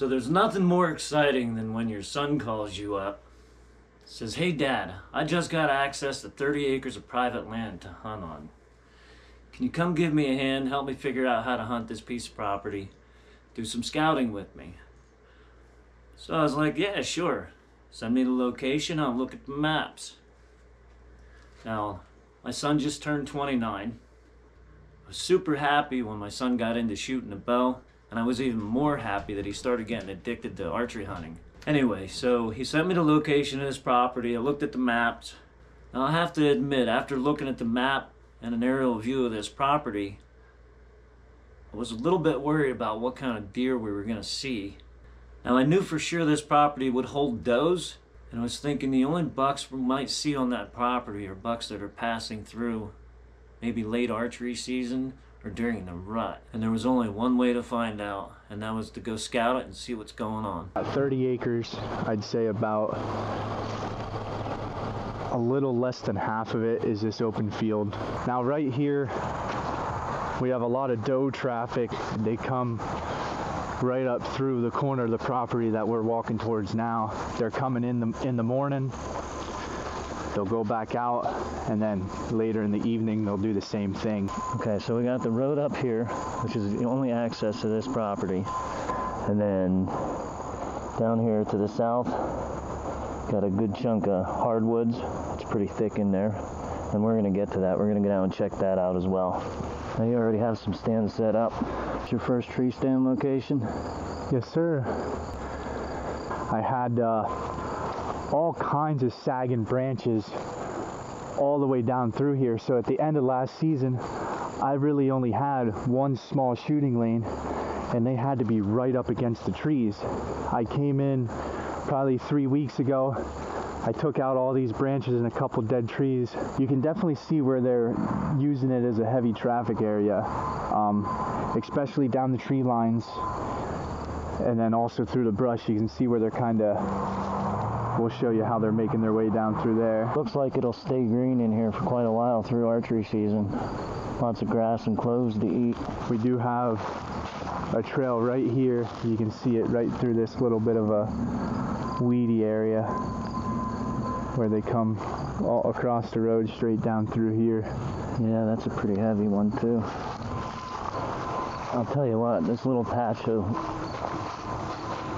So there's nothing more exciting than when your son calls you up, says, "Hey Dad, I just got access to 30 acres of private land to hunt on. Can you come give me a hand, help me figure out how to hunt this piece of property, do some scouting with me?" So I was like, "Yeah, sure. Send me the location, I'll look at the maps." Now, my son just turned 29. I was super happy when my son got into shooting a bow, and I was even more happy that he started getting addicted to archery hunting. Anyway, so he sent me the location of his property, I looked at the maps. Now I have to admit, after looking at the map and an aerial view of this property, I was a little bit worried about what kind of deer we were gonna see. Now I knew for sure this property would hold does, and I was thinking the only bucks we might see on that property are bucks that are passing through maybe late archery season or during the rut. And there was only one way to find out, and that was to go scout it and see what's going on. About 30 acres, I'd say about a little less than half of it is this open field. Now right here, we have a lot of doe traffic. They come right up through the corner of the property that we're walking towards now. They're coming in the morning, they'll go back out, and then later in the evening they'll do the same thing. Okay, so we got the road up here, which is the only access to this property, and then down here to the south got a good chunk of hardwoods. It's pretty thick in there, and we're gonna get to that. We're gonna go down and check that out as well. Now you already have some stands set up. It's your first tree stand location? Yes, sir. I had all kinds of sagging branches all the way down through here. So at the end of last season, I really only had one small shooting lane, and they had to be right up against the trees. I came in probably 3 weeks ago. I took out all these branches and a couple dead trees. You can definitely see where they're using it as a heavy traffic area, especially down the tree lines, and then also through the brush. You can see where they're kind of, we'll show you how they're making their way down through there. Looks like it'll stay green in here for quite a while through archery season. Lots of grass and cloves to eat. We do have a trail right here. You can see it right through this little bit of a weedy area where they come all across the road straight down through here. Yeah, that's a pretty heavy one too. I'll tell you what, this little patch of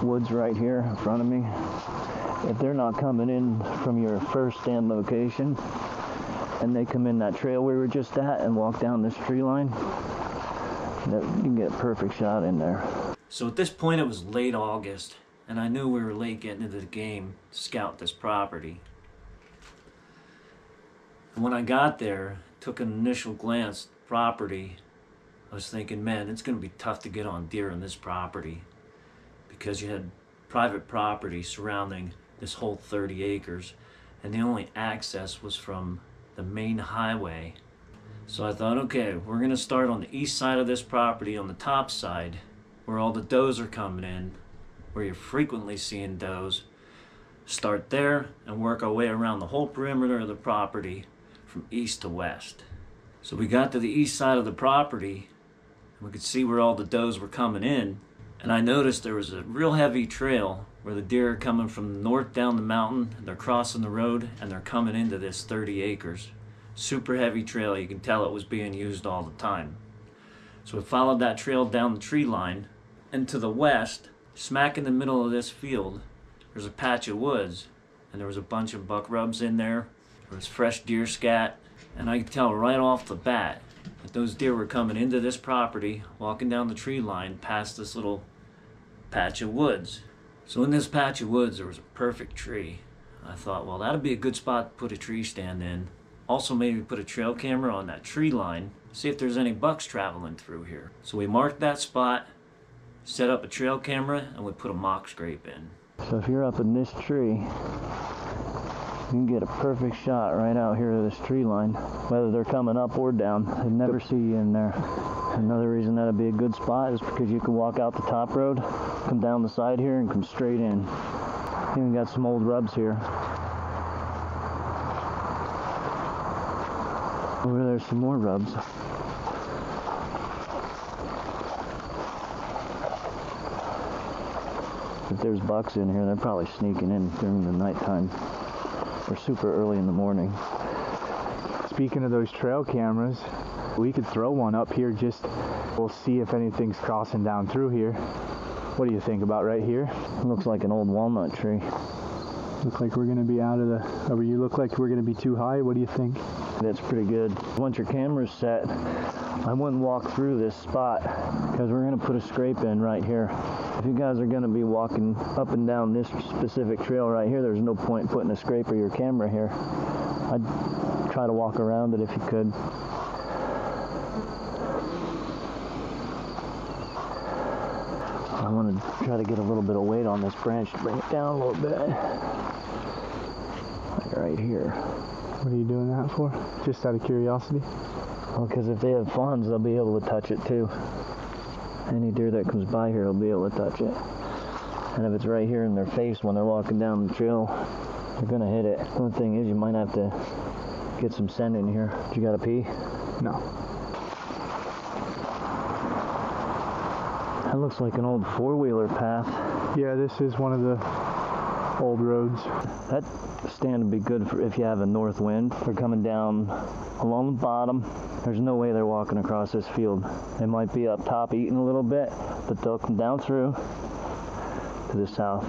woods right here in front of me, if they're not coming in from your first stand location and they come in that trail we were just at and walk down this tree line, that you can get a perfect shot in there. So at this point it was late August, and I knew we were late getting into the game to scout this property. And when I got there, took an initial glance at the property, I was thinking, man, it's going to be tough to get on deer on this property, because you had private property surrounding this whole 30 acres, and the only access was from the main highway. So I thought, okay, we're gonna start on the east side of this property, on the top side, where all the does are coming in, where you're frequently seeing does. Start there and work our way around the whole perimeter of the property from east to west. So we got to the east side of the property, and we could see where all the does were coming in, and I noticed there was a real heavy trail where the deer are coming from the north down the mountain, and they're crossing the road, and they're coming into this 30 acres. Super heavy trail, you can tell it was being used all the time. So we followed that trail down the tree line, and to the west, smack in the middle of this field, there's a patch of woods, and there was a bunch of buck rubs in there, there was fresh deer scat, and I could tell right off the bat that those deer were coming into this property, walking down the tree line past this little patch of woods. So in this patch of woods there was a perfect tree. I thought, well, that'd be a good spot to put a tree stand in. Also maybe put a trail camera on that tree line, see if there's any bucks traveling through here. So we marked that spot, set up a trail camera, and we put a mock scrape in. So if you're up in this tree, you can get a perfect shot right out here to this tree line, whether they're coming up or down. They never see you in there. Another reason that'd be a good spot is because you can walk out the top road, come down the side here, and come straight in. Even got some old rubs here. Over there's some more rubs. If there's bucks in here, they're probably sneaking in during the nighttime or super early in the morning. Speaking of those trail cameras, we could throw one up here. Just we'll see if anything's crossing down through here. What do you think about right here? It looks like an old walnut tree. Look like we're gonna be out of the, or you look like we're gonna be too high. What do you think? That's pretty good. Once your camera's set, I wouldn't walk through this spot because we're gonna put a scrape in right here. If you guys are gonna be walking up and down this specific trail right here, there's no point putting a scrape or your camera here. I'd try to walk around it if you could. I want to try to get a little bit of weight on this branch to bring it down a little bit. Like right here. What are you doing that for? Just out of curiosity? Well, because if they have fawns, they'll be able to touch it too. Any deer that comes by here will be able to touch it. And if it's right here in their face when they're walking down the trail, they're going to hit it. The only thing is you might have to get some scent in here. You got to pee? No. That looks like an old four-wheeler path. Yeah, this is one of the old roads. That stand would be good for if you have a north wind. They're coming down along the bottom. There's no way they're walking across this field. They might be up top eating a little bit, but they'll come down through to the south.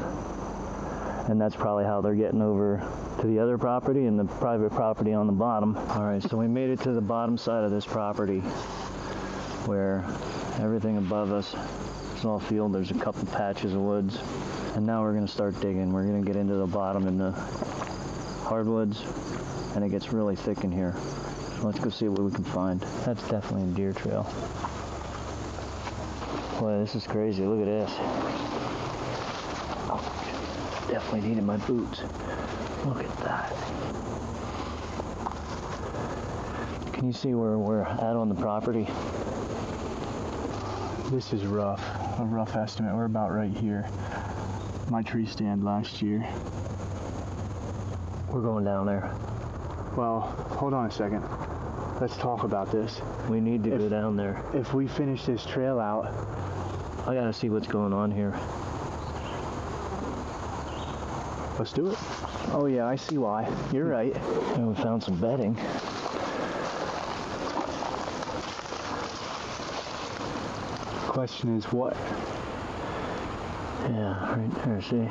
And that's probably how they're getting over to the other property and the private property on the bottom. All right, so we made it to the bottom side of this property where everything above us all field. There's a couple patches of woods, and now we're going to start digging. We're going to get into the bottom in the hardwoods, and it gets really thick in here, so let's go see what we can find. That's definitely a deer trail. Boy, this is crazy. Look at this. Oh, definitely needed my boots. Look at that. Can you see where we're at on the property? This is rough, a rough estimate. We're about right here. My tree stand last year. We're going down there. Well, hold on a second. Let's talk about this. We need to go down there. If we finish this trail out, I gotta see what's going on here. Let's do it. Oh yeah, I see why. You're right. And we found some bedding. Question is what? Yeah, right there, see?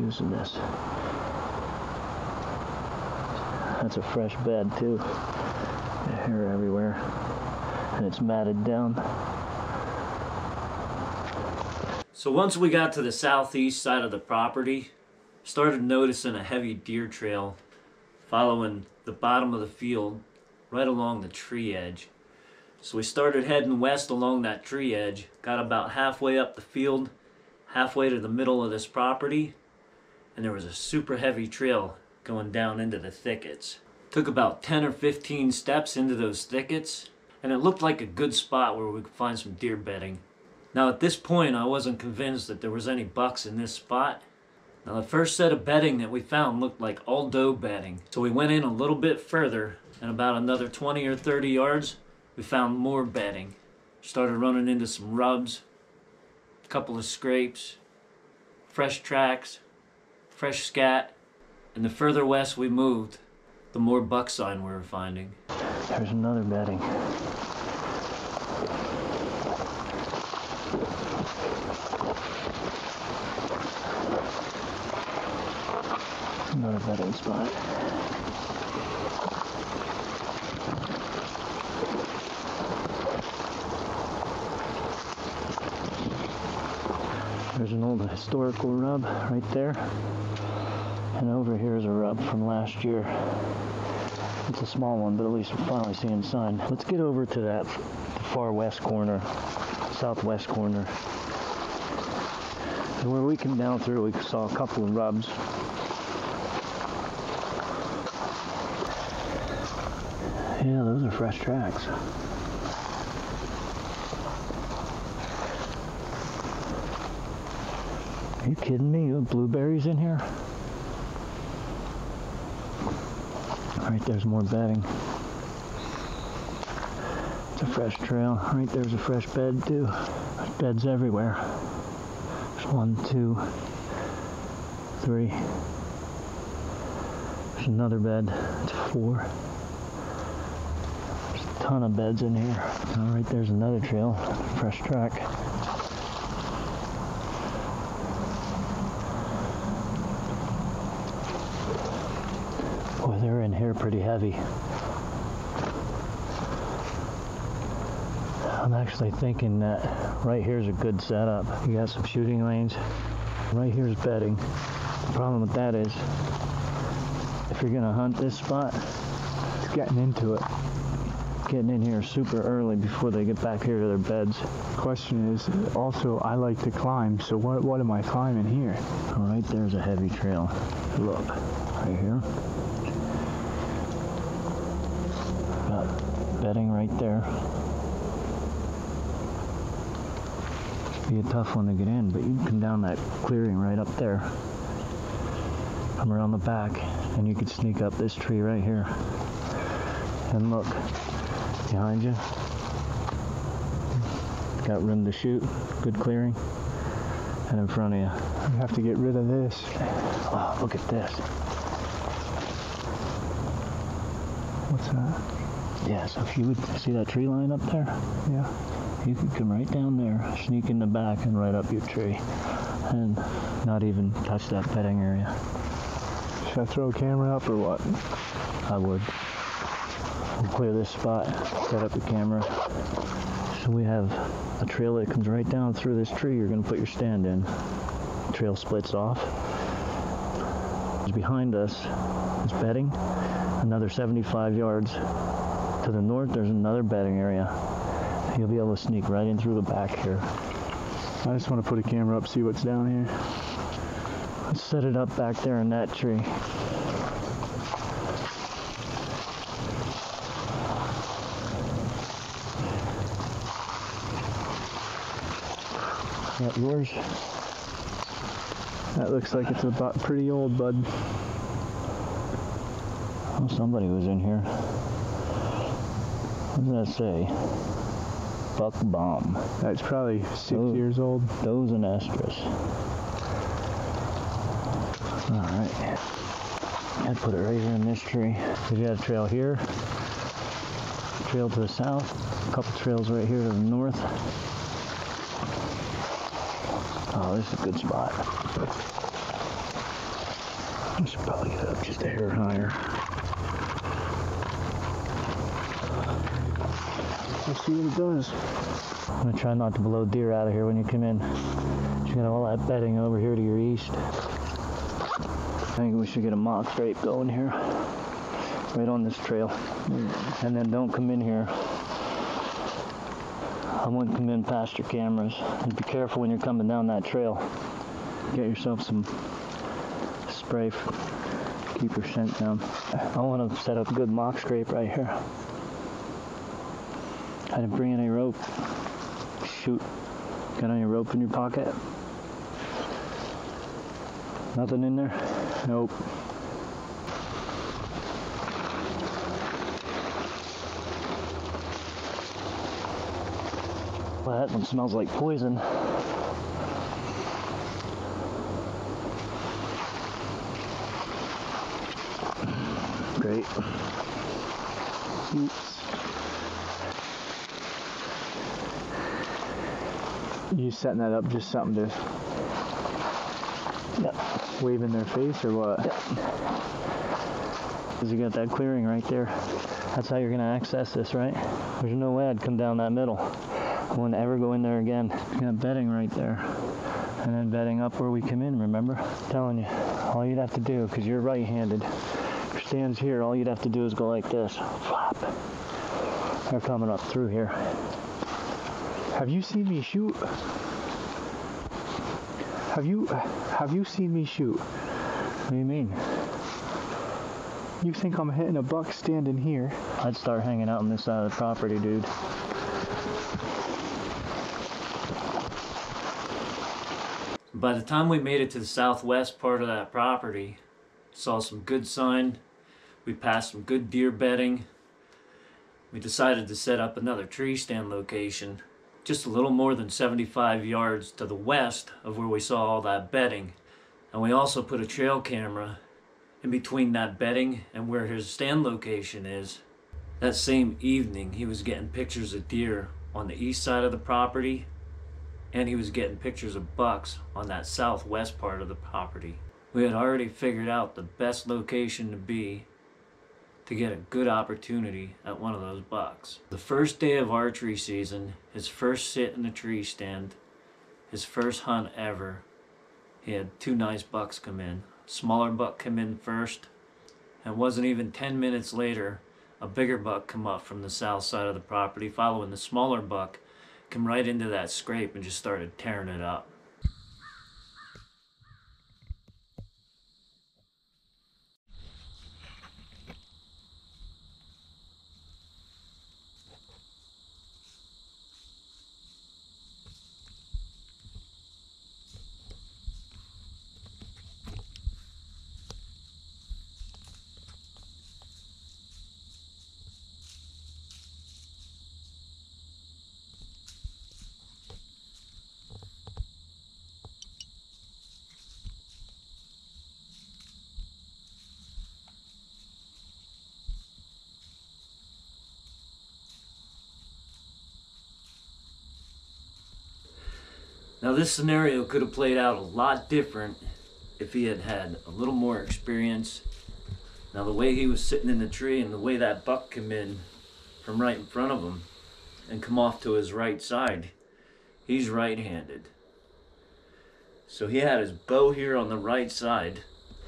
Using this. That's a fresh bed too. The hair everywhere. And it's matted down. So once we got to the southeast side of the property, started noticing a heavy deer trail following the bottom of the field right along the tree edge. So we started heading west along that tree edge, got about halfway up the field, halfway to the middle of this property, and there was a super heavy trail going down into the thickets. Took about 10 or 15 steps into those thickets, and it looked like a good spot where we could find some deer bedding. Now at this point I wasn't convinced that there was any bucks in this spot. Now the first set of bedding that we found looked like all doe bedding, so we went in a little bit further, and about another 20 or 30 yards, we found more bedding. Started running into some rubs, a couple of scrapes, fresh tracks, fresh scat. And the further west we moved, the more buck sign we were finding. There's another bedding. Another bedding spot. There's an old historical rub right there. And over here is a rub from last year. It's a small one, but at least we're finally seeing sign. Let's get over to that far west corner, southwest corner. And where we came down through, we saw a couple of rubs. Yeah, those are fresh tracks. Are you kidding me? You have blueberries in here? Alright, there's more bedding. It's a fresh trail. Alright, there's a fresh bed too. beds everywhere. There's 1, 2, 3. There's another bed. It's 4. There's a ton of beds in here. Alright, there's another trail. Fresh track. Boy, they're in here pretty heavy. I'm actually thinking that right here's a good setup. You got some shooting lanes. Right here's bedding. The problem with that is, if you're gonna hunt this spot, it's getting into it. Getting in here super early before they get back here to their beds. Question is, also I like to climb, so what am I climbing here? All right, there's a heavy trail. Look, right here. Got bedding right there. Be a tough one to get in, but you can come down that clearing right up there, come around the back, and you could sneak up this tree right here. And look, behind you, got room to shoot, good clearing, and in front of you. You have to get rid of this. Wow, look at this. What's that? Yeah, so if you would see that tree line up there? Yeah. You could come right down there, sneak in the back and right up your tree, and not even touch that bedding area. Should I throw a camera up or what? I would. We'll clear this spot, set up the camera. So we have a trail that comes right down through this tree you're going to put your stand in. The trail splits off. Behind us is bedding. Another 75 yards to the north, there's another bedding area. You'll be able to sneak right in through the back here. I just want to put a camera up, see what's down here. Let's set it up back there in that tree. Is that yours? That looks like it's about pretty old, bud. Oh, somebody was in here. What does that say? Buck bomb. That's probably six years old. Those and astras. Alright. I put it right here in this tree. We got a trail here, a trail to the south, a couple trails right here to the north. Oh, this is a good spot. I should probably get up just a hair higher. Let's see what it does. I'm going to try not to blow deer out of here when you come in. You got all that bedding over here to your east. I think we should get a mock drape going here. Right on this trail. And then don't come in here. I wouldn't come in past your cameras. And be careful when you're coming down that trail. Get yourself some spray. Keep your scent down. I want to set up a good mock drape right here. I didn't bring any rope. Shoot. Got any rope in your pocket? Nothing in there? Nope. Well, that one smells like poison. Great. Oops. You setting that up just something to wave in their face or what? Because you got that clearing right there. That's how you're going to access this, right? There's no way I'd come down that middle. I wouldn't ever go in there again. You got bedding right there. And then bedding up where we come in, remember? I'm telling you, all you'd have to do, because you're right-handed, your stand's here, all you'd have to do is go like this. Flop. They're coming up through here. Have you seen me shoot? Have you seen me shoot? What do you mean? You think I'm hitting a buck standing here? I'd start hanging out on this side of the property, dude. By the time we made it to the southwest part of that property, saw some good sign. We passed some good deer bedding. We decided to set up another tree stand location. just a little more than 75 yards to the west of where we saw all that bedding. And we also put a trail camera in between that bedding and where his stand location is. That same evening, he was getting pictures of deer on the east side of the property, and he was getting pictures of bucks on that southwest part of the property. We had already figured out the best location to be to get a good opportunity at one of those bucks. The first day of archery season, his first sit in the tree stand, his first hunt ever, he had two nice bucks come in. Smaller buck come in first, and wasn't even 10 minutes later, a bigger buck come up from the south side of the property, following the smaller buck, come right into that scrape and just started tearing it up. Now this scenario could have played out a lot different if he had had a little more experience. Now the way he was sitting in the tree and the way that buck came in from right in front of him and come off to his right side, he's right-handed. So he had his bow here on the right side,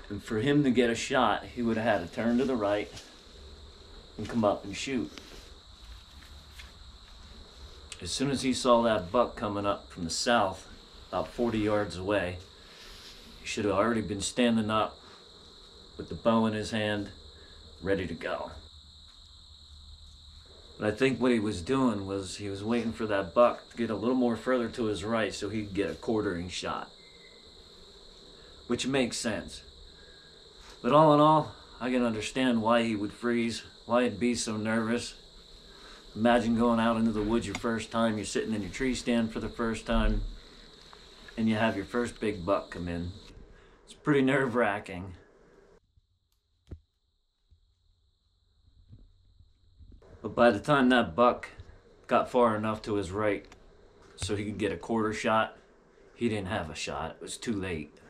and for him to get a shot, he would have had to turn to the right and come up and shoot. As soon as he saw that buck coming up from the south, about 40 yards away, he should have already been standing up with the bow in his hand, ready to go. But I think what he was doing was he was waiting for that buck to get a little more further to his right so he could get a quartering shot, which makes sense. But all in all, I can understand why he would freeze, why he'd be so nervous. Imagine going out into the woods your first time, you're sitting in your tree stand for the first time, and you have your first big buck come in. It's pretty nerve-wracking. But by the time that buck got far enough to his right so he could get a quarter shot, he didn't have a shot. It was too late.